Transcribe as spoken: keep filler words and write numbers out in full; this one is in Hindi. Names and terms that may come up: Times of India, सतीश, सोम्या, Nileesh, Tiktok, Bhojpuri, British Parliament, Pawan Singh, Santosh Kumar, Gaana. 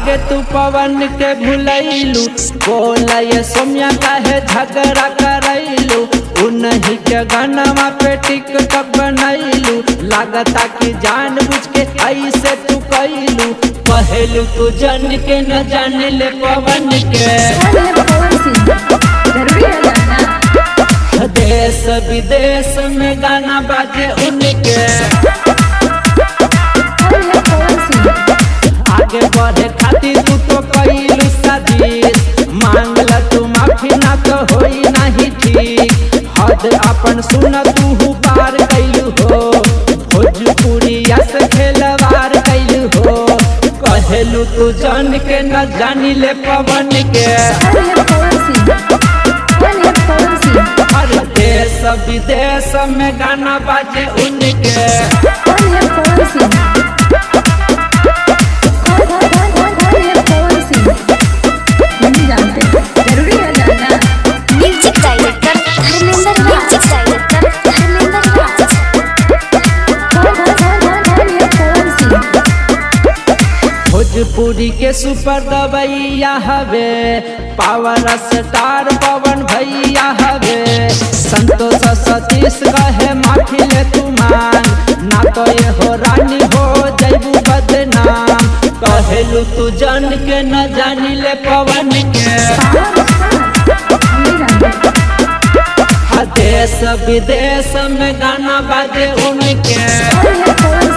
लागे तू पवन के भुलैलू, बोलय सोम्या काहे झगड़ा करैलू, उन्हीं के गाना पे टिक टॉक बनैलू, लागता कि जानबूझ के ऐसे तू कैलू, कहलू तू जान के न जान ले पवन के। देश विदेश में गाना बाजे उनके, आगे बढ़े खातिर तू तो कैलू साजिश, मांगल तू माफी ना तो होई नहीं ठीक, अपन सुना तू पार कैलू हो, भोजपुरिया से खेलवार कैलू हो, कहलू तू जान के न जानी ले पवन के। देश विदेश में गाना बाजे उनके, भोजपुरी के सुपर दबैया हवे, पावर स्टार पवन भैया हवे, संतोष सतीश कहे माफी ले तू मान, ना तो ये हो रानी हो जैबू बदनाम, कहलू तू जान के न जानी ले पवन के। देश विदेश में गाना बाजे उनके,